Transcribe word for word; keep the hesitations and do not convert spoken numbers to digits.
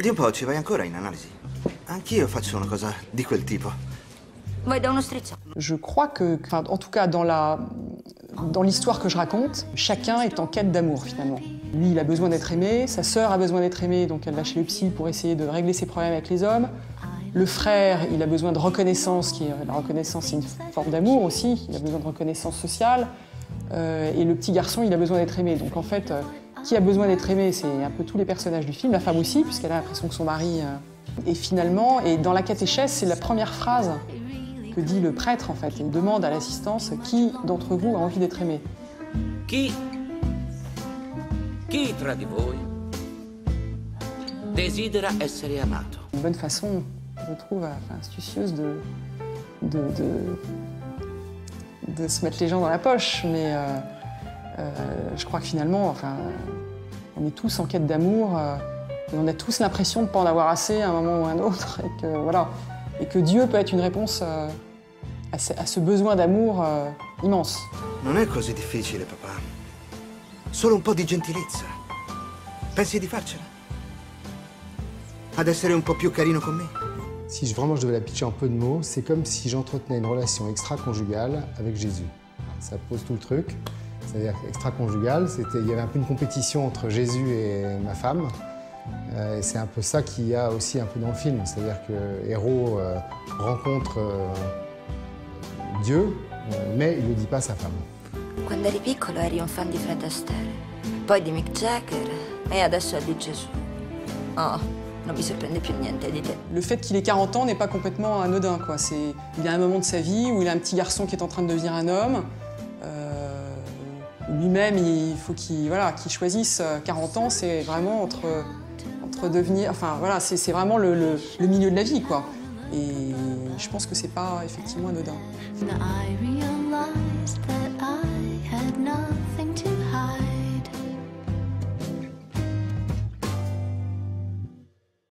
Di un po' ci vai ancora in analisi? Anch'io faccio una cosa di quel tipo. Vai da uno strizzo. Je crois que, enfin, en tout cas dans la, dans l'histoire que je raconte, chacun est en quête d'amour finalement. Lui, il a besoin d'être aimé, sa sœur a besoin d'être aimée, donc elle va chez le psy pour essayer de régler ses problèmes avec les hommes. Le frère, il a besoin de reconnaissance, qui, la reconnaissance c'est une forme d'amour aussi, il a besoin de reconnaissance sociale. Euh, et le petit garçon, il a besoin d'être aimé. Donc en fait, euh, qui a besoin d'être aimé, c'est un peu tous les personnages du film, la femme aussi, puisqu'elle a l'impression que son mari... Euh... Et finalement, et dans la catéchèse, c'est la première phrase que dit le prêtre en fait. Il demande à l'assistance, qui d'entre vous a envie d'être aimé? Qui Chi tra di voi desidera essere amato? Une bonne façon, je trouve, enfin, astucieuse de, de, de, de se mettre les gens dans la poche. Mais euh, euh, je crois que finalement, enfin, on est tous en quête d'amour euh, et on a tous l'impression de ne pas en avoir assez à un moment ou à un autre. Et que, voilà, et que Dieu peut être une réponse euh, à, ce, à ce besoin d'amour euh, immense. Non è così difficile, papa. Solo un po' di gentilezza. Pensi di farcela? Ad essere un po' più carino con me? Si je, vraiment je devais la pitcher en peu de mots, c'est comme si j'entretenais une relation extra-conjugale avec Jésus. Ça pose tout le truc. C'est-à-dire extra-conjugale, il y avait un peu une compétition entre Jésus et ma femme. Euh, c'est un peu ça qu'il y a aussi un peu dans le film. C'est-à-dire que héros euh, rencontre euh, Dieu, euh, mais il ne dit pas à sa femme. Quando eri piccolo eri un fan di Fred Astaire, poi di Mick Jagger e adesso è di Gesù. Oh, non mi sorprende più niente di te. Le fait qu'il ait quarante ans n'est pas complètement anodin, quoi. C'est, il y a un moment de sa vie où il a un petit garçon qui est en train de devenir un homme. Euh, lui-même, il faut qu'il, voilà, qu'il choisisse. quarante ans, c'est vraiment entre, entre devenir, enfin voilà, c'est vraiment le, le, le milieu de la vie, quoi. Et je pense que c'est pas effectivement anodin.